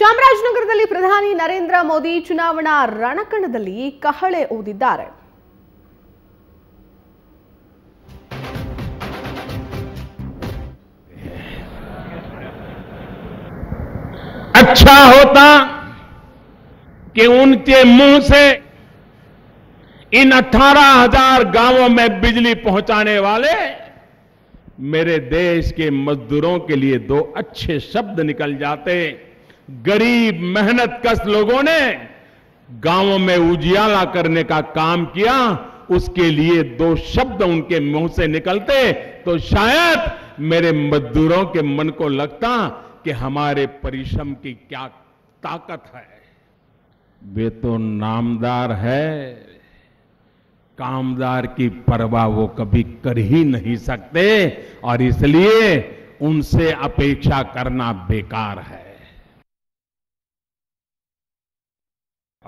ಚಾಮರಾಜನಗರದಲ್ಲಿ ಪ್ರಧಾನಿ ನರೇಂದ್ರ ಮೋದಿ ಚುನಾವಣಾ ರಣಕಣದಲ್ಲಿ ಕಹಳೆ ಊದಿದ್ದಾರೆ. अच्छा होता कि उनके मुंह से इन 18,000 गांवों में बिजली पहुंचाने वाले मेरे देश के मजदूरों के लिए दो अच्छे शब्द निकल जाते. गरीब मेहनत कश लोगों ने गांवों में उजियाला करने का काम किया, उसके लिए दो शब्द उनके मुंह से निकलते तो शायद मेरे मजदूरों के मन को लगता कि हमारे परिश्रम की क्या ताकत है. वे तो नामदार है, कामदार की परवाह वो कभी कर ही नहीं सकते और इसलिए उनसे अपेक्षा करना बेकार है.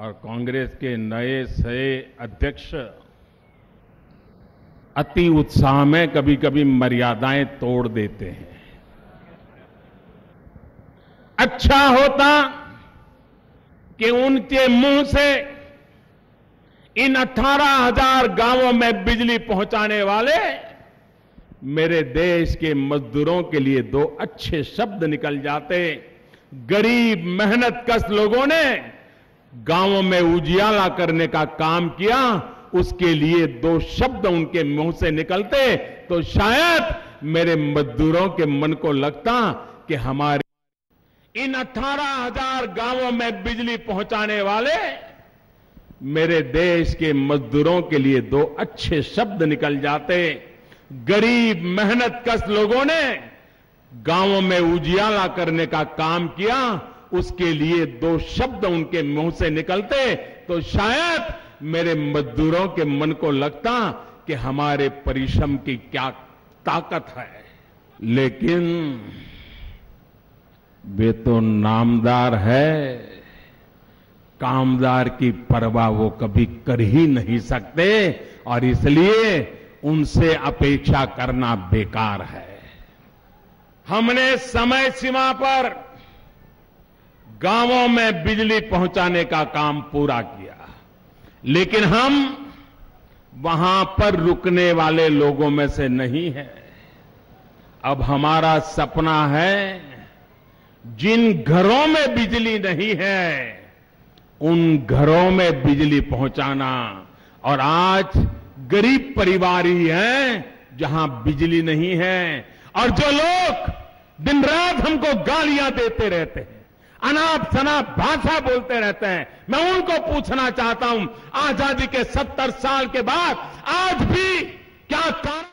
और कांग्रेस के नए सए अध्यक्ष अति उत्साह में कभी कभी मर्यादाएं तोड़ देते हैं. अच्छा होता कि उनके मुंह से इन 18,000 गांवों में बिजली पहुंचाने वाले मेरे देश के मजदूरों के लिए दो अच्छे शब्द निकल जाते. गरीब मेहनत कश लोगों ने गांवों में उजियाला करने का काम किया, उसके लिए दो शब्द उनके मुंह से निकलते तो शायद मेरे मजदूरों के मन को लगता कि हमारे इन 18,000 गांवों में बिजली पहुंचाने वाले मेरे देश के मजदूरों के लिए दो अच्छे शब्द निकल जाते. गरीब मेहनत कश लोगों ने गांवों में उजियाला करने का काम किया, उसके लिए दो शब्द उनके मुंह से निकलते तो शायद मेरे मजदूरों के मन को लगता कि हमारे परिश्रम की क्या ताकत है. लेकिन वे तो नामदार है, कामदार की परवाह वो कभी कर ही नहीं सकते और इसलिए उनसे अपेक्षा करना बेकार है. हमने समय सीमा पर गांवों में बिजली पहुंचाने का काम पूरा किया, लेकिन हम वहां पर रुकने वाले लोगों में से नहीं हैं. अब हमारा सपना है जिन घरों में बिजली नहीं है उन घरों में बिजली पहुंचाना. और आज गरीब परिवार ही हैं जहां बिजली नहीं है, और जो लोग दिन रात हमको गालियां देते रहते हैं, अनाप शनाप भाषा बोलते रहते हैं, मैं उनको पूछना चाहता हूं आजादी के 70 साल के बाद आज भी क्या